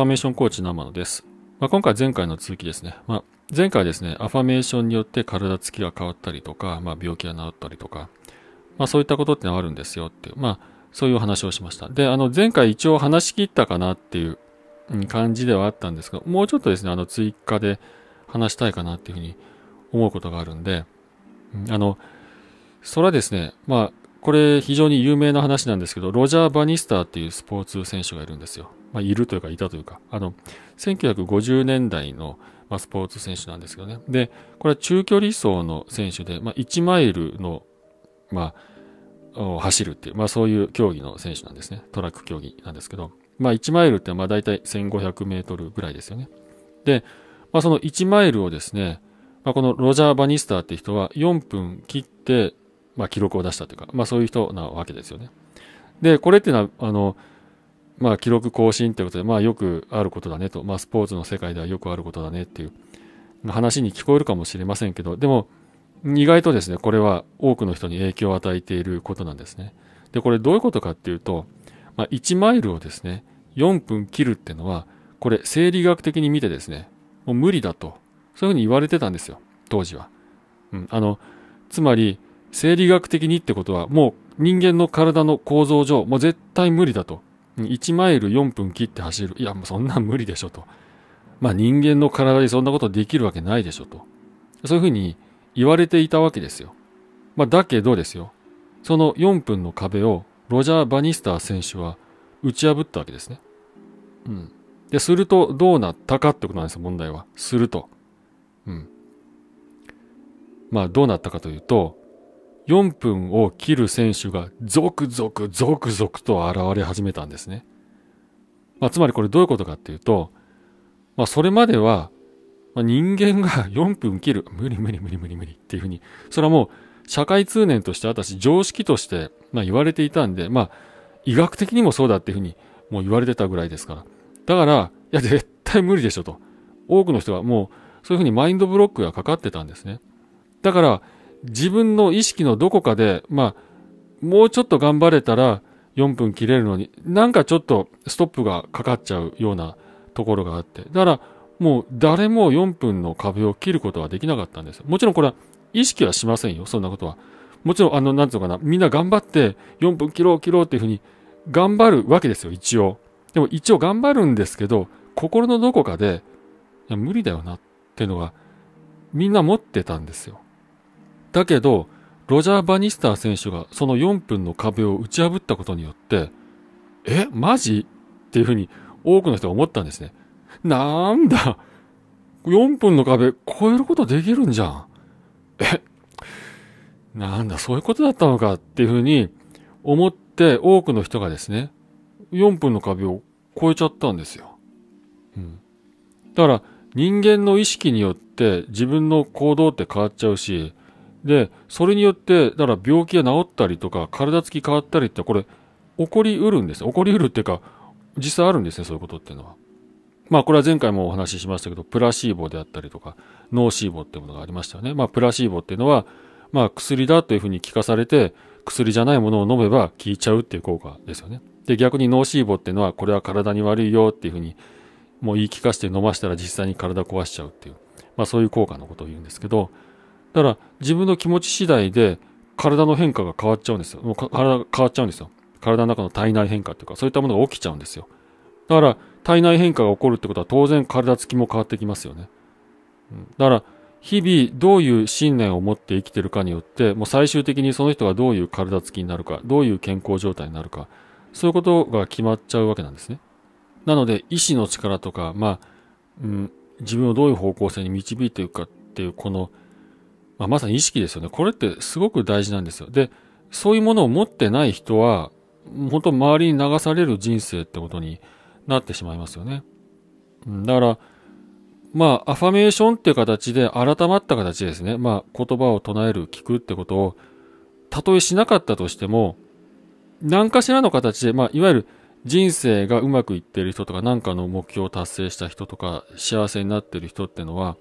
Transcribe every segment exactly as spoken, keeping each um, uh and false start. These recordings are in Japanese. ファメーションコーチ生野です。まあ、今回前回の続きですね。まあ、前回ですね、アファメーションによって体つきが変わったりとか、まあ、病気が治ったりとか、まあ、そういったことってのはあるんですよっていう、まあ、そういうお話をしました。で、あの、前回一応話し切ったかなっていう感じではあったんですけど、もうちょっとですね、あの、追加で話したいかなっていうふうに思うことがあるんで、あの、それはですね、まあ、これ非常に有名な話なんですけど、ロジャー・バニスターっていうスポーツ選手がいるんですよ。まあ、いるというか、いたというか、あの、せんきゅうひゃくごじゅうねんだいの、まあ、スポーツ選手なんですけどね。で、これは中距離走の選手で、まあ、いちマイルの、まあ、を走るっていう、まあ、そういう競技の選手なんですね。トラック競技なんですけど、まあ、いちマイルってまあ大体せんごひゃくメートルぐらいですよね。で、まあ、そのいちマイルをですね、まあ、このロジャー・バニスターって人はよんぷん切って、まあ、記録を出したというか、まあ、そういう人なわけですよね。で、これっていうのは、あの、まあ、記録更新ということで、まあ、よくあることだねと、まあ、スポーツの世界ではよくあることだねっていう話に聞こえるかもしれませんけど、でも、意外とですね、これは多くの人に影響を与えていることなんですね。で、これどういうことかっていうと、まあ、いちマイルをですね、よんぷん切るっていうのは、これ、生理学的に見てですね、もう無理だと、そういうふうに言われてたんですよ、当時は。うん、あの、つまり、生理学的にってことは、もう人間の体の構造上、もう絶対無理だと。いちマイルよんぷん切って走る。いや、もうそんなん無理でしょと。まあ人間の体でそんなことできるわけないでしょと。そういうふうに言われていたわけですよ。まあだけどですよ。そのよんぷんの壁をロジャー・バニスター選手は打ち破ったわけですね。うん。で、するとどうなったかってことなんですよ、問題は。すると。うん。まあどうなったかというと、よんぷんを切る選手が続々続々と現れ始めたんですね。まあ、つまりこれどういうことかっていうと、まあ、それまでは人間がよんぷん切る。無理無理無理無理無理っていうふうに、それはもう社会通念として私常識としてまあ言われていたんで、まあ医学的にもそうだっていうふうにもう言われてたぐらいですから。だから、いや絶対無理でしょと。多くの人はもうそういうふうにマインドブロックがかかってたんですね。だから、自分の意識のどこかで、まあ、もうちょっと頑張れたらよんぷん切れるのに、なんかちょっとストップがかかっちゃうようなところがあって。だから、もう誰もよんぷんの壁を切ることはできなかったんです。もちろんこれは意識はしませんよ、そんなことは。もちろん、あの、なんていうのかな、みんな頑張ってよんぷん切ろう切ろうっていうふうに頑張るわけですよ、一応。でも一応頑張るんですけど、心のどこかで、いや、無理だよなっていうのが、みんな持ってたんですよ。だけど、ロジャー・バニスター選手がそのよんぷんの壁を打ち破ったことによって、え、マジっていうふうに多くの人が思ったんですね。なんだ、よんぷんの壁超えることできるんじゃん。え、なんだ、そういうことだったのかっていうふうに思って多くの人がですね、よんぷんの壁を超えちゃったんですよ。うん。だから、人間の意識によって自分の行動って変わっちゃうし、で、それによって、だから病気が治ったりとか、体つき変わったりって、これ、起こりうるんですね。起こりうるっていうか、実際あるんですね、そういうことっていうのは。まあ、これは前回もお話ししましたけど、プラシーボであったりとか、ノーシーボっていうものがありましたよね。まあ、プラシーボっていうのは、まあ、薬だというふうに聞かされて、薬じゃないものを飲めば効いちゃうっていう効果ですよね。で、逆にノーシーボっていうのは、これは体に悪いよっていうふうに、もう言い聞かせて飲ましたら実際に体壊しちゃうっていう、まあ、そういう効果のことを言うんですけど、だから自分の気持ち次第で体の変化が変わっちゃうんですよ。もう体が変わっちゃうんですよ。体の中の体内変化っていうか、そういったものが起きちゃうんですよ。だから体内変化が起こるってことは当然体つきも変わってきますよね。だから日々どういう信念を持って生きてるかによって、もう最終的にその人がどういう体つきになるか、どういう健康状態になるか、そういうことが決まっちゃうわけなんですね。なので意志の力とか、まあ、うん、自分をどういう方向性に導いていくかっていうこのまあ、まさに意識ですよね。これってすごく大事なんですよ。で、そういうものを持ってない人は、本当周りに流される人生ってことになってしまいますよね。だから、まあ、アファメーションっていう形で、改まった形ですね。まあ、言葉を唱える、聞くってことを、たとえしなかったとしても、何かしらの形で、まあ、いわゆる人生がうまくいってる人とか、何かの目標を達成した人とか、幸せになってる人ってのは、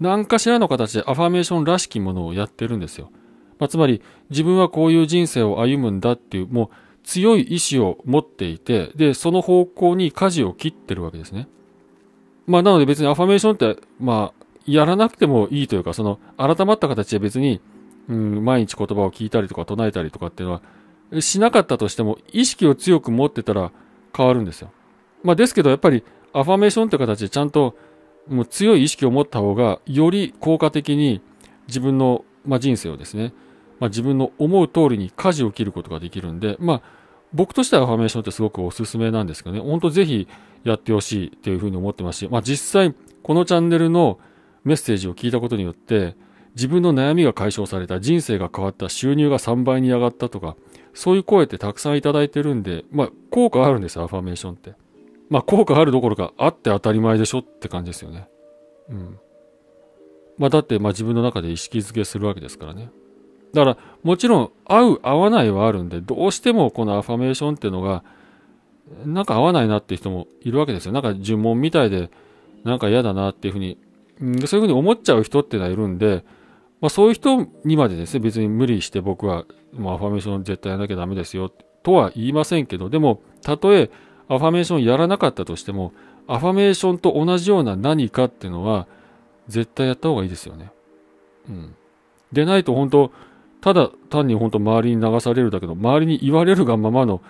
何かしらの形でアファメーションらしきものをやってるんですよ。まあ、つまり自分はこういう人生を歩むんだっていう、もう強い意志を持っていて、で、その方向に舵を切ってるわけですね。まあ、なので別にアファメーションって、まあ、やらなくてもいいというか、その、改まった形で別に、うん、毎日言葉を聞いたりとか唱えたりとかっていうのは、しなかったとしても、意識を強く持ってたら変わるんですよ。まあ、ですけど、やっぱり、アファメーションって形でちゃんと、もう強い意識を持った方が、より効果的に自分の、まあ、人生をですね、まあ、自分の思う通りに舵を切ることができるんで、まあ、僕としてはアファメーションってすごくおすすめなんですけどね、本当ぜひやってほしいっていうふうに思ってますし、まあ、実際、このチャンネルのメッセージを聞いたことによって、自分の悩みが解消された、人生が変わった、収入がさんばいに上がったとか、そういう声ってたくさんいただいてるんで、まあ、効果あるんですよ、アファメーションって。まあ、効果あるどころか、あって当たり前でしょって感じですよね。うん。まあ、だって、まあ、自分の中で意識づけするわけですからね。だから、もちろん、合う、合わないはあるんで、どうしてもこのアファメーションっていうのが、なんか合わないなっていう人もいるわけですよ。なんか呪文みたいで、なんか嫌だなっていうふうに、うん、そういうふうに思っちゃう人っていうのはいるんで、まあ、そういう人にまでですね、別に無理して僕は、もうアファメーション絶対やらなきゃダメですよ、とは言いませんけど、でも、たとえ、アファメーションやらなかったとしても、アファメーションと同じような何かっていうのは、絶対やった方がいいですよね。うん。でないと本当、ただ単に本当周りに流されるだけど、周りに言われるがままの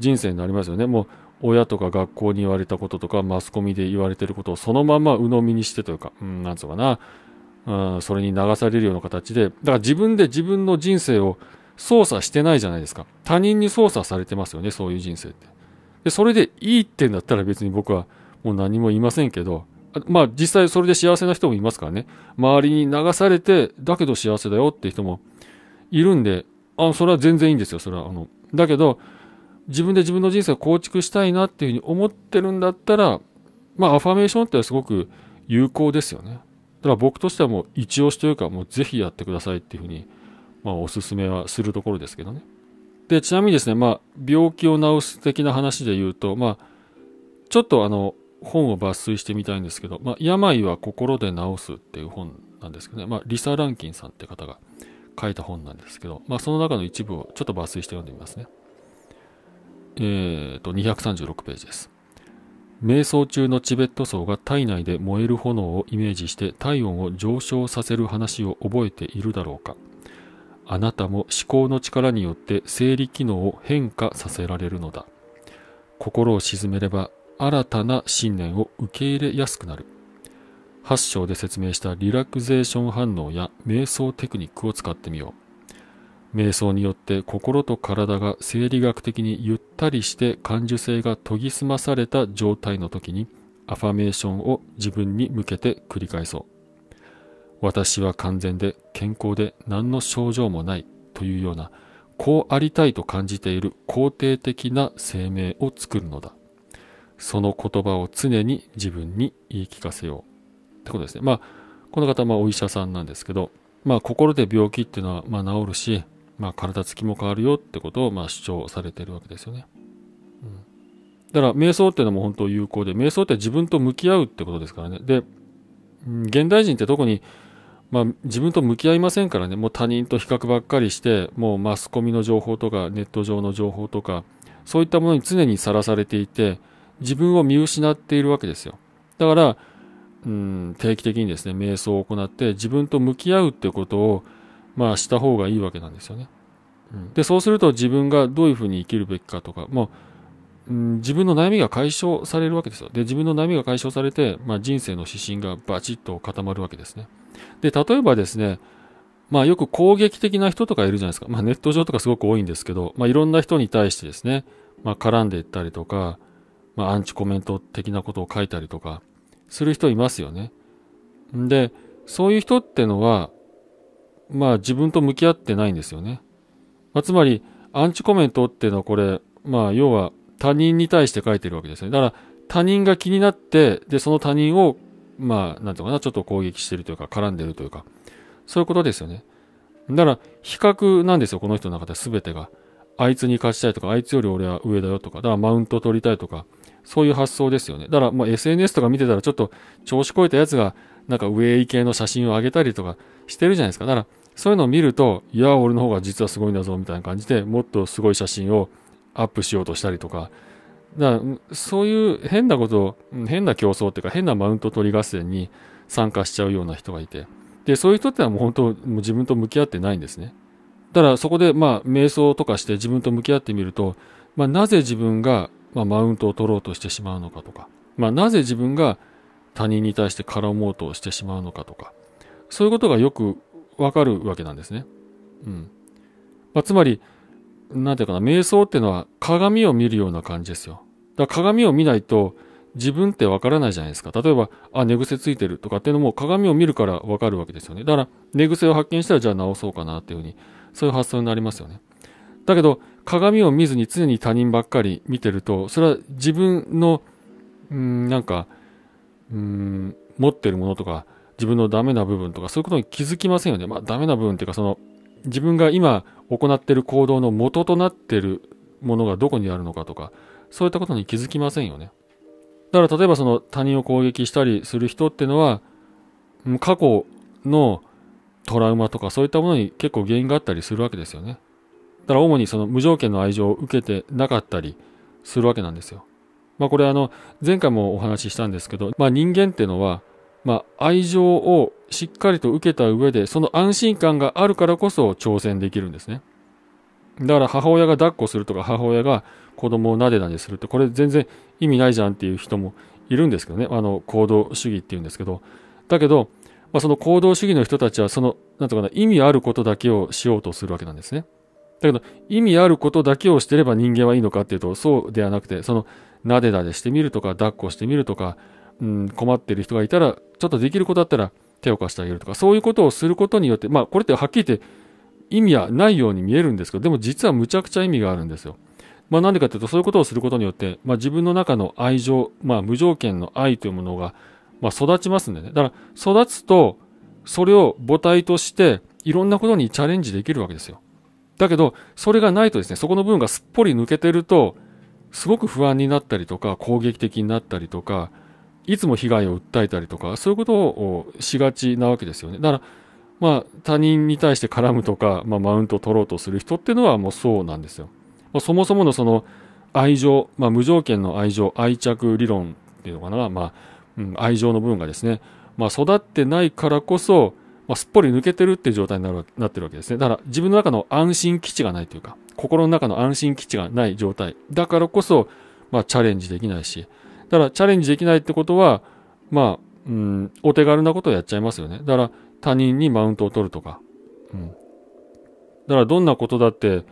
人生になりますよね。もう、親とか学校に言われたこととか、マスコミで言われてることをそのまま鵜呑みにしてというか、うん、なんつうかな、うん、それに流されるような形で、だから自分で自分の人生を操作してないじゃないですか。他人に操作されてますよね、そういう人生って。で、それでいいってんだったら別に僕はもう何も言いませんけど、まあ実際それで幸せな人もいますからね。周りに流されて、だけど幸せだよって人もいるんで、あ、それは全然いいんですよ、それは。あの、だけど、自分で自分の人生を構築したいなっていうふうに思ってるんだったら、まあアファメーションってすごく有効ですよね。だから僕としてはもう一押しというか、もうぜひやってくださいっていうふうに、まあおすすめはするところですけどね。で、ちなみにですね、まあ、病気を治す的な話で言うと、まあ、ちょっとあの、本を抜粋してみたいんですけど、まあ、病は心で治すっていう本なんですけどね、まあ、リサ・ランキンさんって方が書いた本なんですけど、まあ、その中の一部をちょっと抜粋して読んでみますね。えーと、にひゃくさんじゅうろくページです。瞑想中のチベット僧が体内で燃える炎をイメージして体温を上昇させる話を覚えているだろうか。あなたも思考の力によって生理機能を変化させられるのだ。心を鎮めれば新たな信念を受け入れやすくなる。はち章で説明したリラクゼーション反応や瞑想テクニックを使ってみよう。瞑想によって心と体が生理学的にゆったりして感受性が研ぎ澄まされた状態の時にアファメーションを自分に向けて繰り返そう。私は完全で健康で何の症状もないというような、こうありたいと感じている肯定的な生命を作るのだ。その言葉を常に自分に言い聞かせよう。ってことですね。まあ、この方はまあお医者さんなんですけど、まあ心で病気っていうのはまあ治るし、まあ体つきも変わるよってことをまあ主張されているわけですよね。うん、だから瞑想っていうのも本当有効で、瞑想って自分と向き合うってことですからね。で、現代人って特にまあ、自分と向き合いませんからね、もう他人と比較ばっかりして、もうマスコミの情報とか、ネット上の情報とか、そういったものに常にさらされていて、自分を見失っているわけですよ。だから、うん、定期的にですね、瞑想を行って、自分と向き合うっていうことを、まあ、した方がいいわけなんですよね。うん、で、そうすると自分がどういうふうに生きるべきかとか、もう、うん、自分の悩みが解消されるわけですよ。で、自分の悩みが解消されて、まあ、人生の指針がバチッと固まるわけですね。で、例えばですね、まあよく攻撃的な人とかいるじゃないですか。まあネット上とかすごく多いんですけど、まあいろんな人に対してですね、まあ絡んでいったりとか、まあアンチコメント的なことを書いたりとかする人いますよね。んで、そういう人ってのは、まあ自分と向き合ってないんですよね。まあつまり、アンチコメントっていうのはこれ、まあ要は他人に対して書いてるわけですね。だから他人が気になって、で、その他人をまあ、なんていうかな、ちょっと攻撃してるというか、絡んでるというか、そういうことですよね。だから、比較なんですよ、この人の中で全てが。あいつに勝ちたいとか、あいつより俺は上だよとか、だからマウント取りたいとか、そういう発想ですよね。だから、まあ エスエヌエス とか見てたら、ちょっと調子こいたやつが、なんか上位系の写真を上げたりとかしてるじゃないですか。だから、そういうのを見ると、いや、俺の方が実はすごいんだぞ、みたいな感じで、もっとすごい写真をアップしようとしたりとか、だからそういう変なことを、変な競争っていうか変なマウント取り合戦に参加しちゃうような人がいて、でそういう人ってのはもう本当もう自分と向き合ってないんですね。だからそこでまあ瞑想とかして自分と向き合ってみると、まあ、なぜ自分がまあマウントを取ろうとしてしまうのかとか、まあ、なぜ自分が他人に対して絡もうとしてしまうのかとか、そういうことがよくわかるわけなんですね。うん。まあ、つまり、なんていうかな、瞑想っていうのは鏡を見るような感じですよ。だから鏡を見ないと自分ってわからないじゃないですか。例えば、あ、寝癖ついてるとかっていうのも鏡を見るからわかるわけですよね。だから、寝癖を発見したらじゃあ直そうかなっていうふうに、そういう発想になりますよね。だけど、鏡を見ずに常に他人ばっかり見てると、それは自分の、うん、なんか、うん、持ってるものとか、自分のダメな部分とか、そういうことに気づきませんよね。まあ、ダメな部分っていうか、その、自分が今行っている行動の元となっているものがどこにあるのかとか、そういったことに気づきませんよね。だから、例えばその他人を攻撃したりする人っていうのは、過去のトラウマとか、そういったものに結構原因があったりするわけですよね。だから、主にその無条件の愛情を受けてなかったりするわけなんですよ。まあ、これあの、前回もお話ししたんですけど、まあ、人間っていうのは、まあ、愛情をしっかりと受けた上で、その安心感があるからこそ挑戦できるんですね。だから母親が抱っこするとか、母親が子供をなでなでするって、これ全然意味ないじゃんっていう人もいるんですけどね。あの、行動主義っていうんですけど。だけど、まあ、その行動主義の人たちは、その、なんとかな、意味あることだけをしようとするわけなんですね。だけど、意味あることだけをしてれば人間はいいのかっていうと、そうではなくて、その、なでなでしてみるとか、抱っこしてみるとか、うん、困っている人がいたら、ちょっとできることだったら手を貸してあげるとか、そういうことをすることによって、まあこれってはっきり言って意味はないように見えるんですけど、でも実はむちゃくちゃ意味があるんですよ。まあなんでかというと、そういうことをすることによって、まあ自分の中の愛情、まあ無条件の愛というものが、まあ育ちますんでね。だから育つと、それを母体としていろんなことにチャレンジできるわけですよ。だけど、それがないとですね、そこの部分がすっぽり抜けてると、すごく不安になったりとか、攻撃的になったりとか、いつも被害を訴えたりとか、そういうことをしがちなわけですよね。だから、まあ、他人に対して絡むとか、まあ、マウントを取ろうとする人っていうのはもうそうなんですよ。まあ、そもそものその愛情、まあ、無条件の愛情、愛着理論っていうのかな、まあ、うん、愛情の部分がですね、まあ、育ってないからこそ、まあ、すっぽり抜けてるっていう状態になる、なってるわけですね。だから、自分の中の安心基地がないというか、心の中の安心基地がない状態。だからこそ、まあ、チャレンジできないし、だからチャレンジできないってことは、まあ、うん、お手軽なことをやっちゃいますよね。だから他人にマウントを取るとか。うん。だからどんなことだって、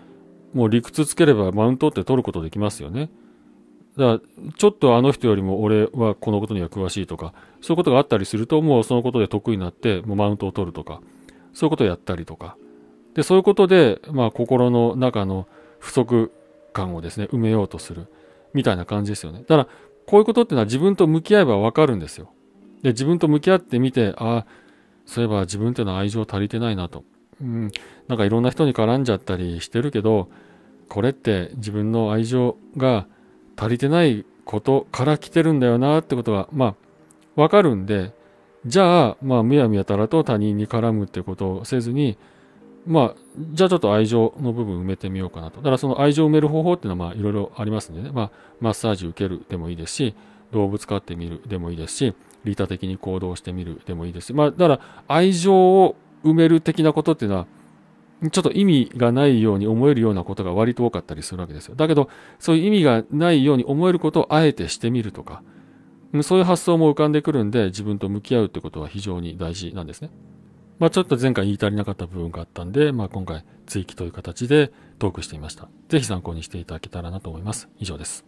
もう理屈つければマウントって取ることできますよね。だからちょっとあの人よりも俺はこのことには詳しいとか、そういうことがあったりすると、もうそのことで得意になって、もうマウントを取るとか、そういうことをやったりとか。で、そういうことで、まあ心の中の不足感をですね、埋めようとする。みたいな感じですよね。だから、こういうことってのは自分と向き合えばわかるんですよ。で、自分と向き合ってみて、ああ、そういえば自分っていうのは愛情足りてないなと。うん。なんかいろんな人に絡んじゃったりしてるけど、これって自分の愛情が足りてないことから来てるんだよなってことが、まあ、わかるんで、じゃあ、まあ、むやみやたらと他人に絡むってことをせずに、まあ、じゃあちょっと愛情の部分埋めてみようかなと。だからその愛情を埋める方法っていうのはまあいろいろありますんでね。まあ、マッサージ受けるでもいいですし、動物飼ってみるでもいいですし、利他的に行動してみるでもいいですし、まあ、だから愛情を埋める的なことっていうのは、ちょっと意味がないように思えるようなことが割と多かったりするわけですよ。だけど、そういう意味がないように思えることをあえてしてみるとか、そういう発想も浮かんでくるんで、自分と向き合うってことは非常に大事なんですね。まあちょっと前回言い足りなかった部分があったんで、まあ今回追記という形でトークしてみました。ぜひ参考にしていただけたらなと思います。以上です。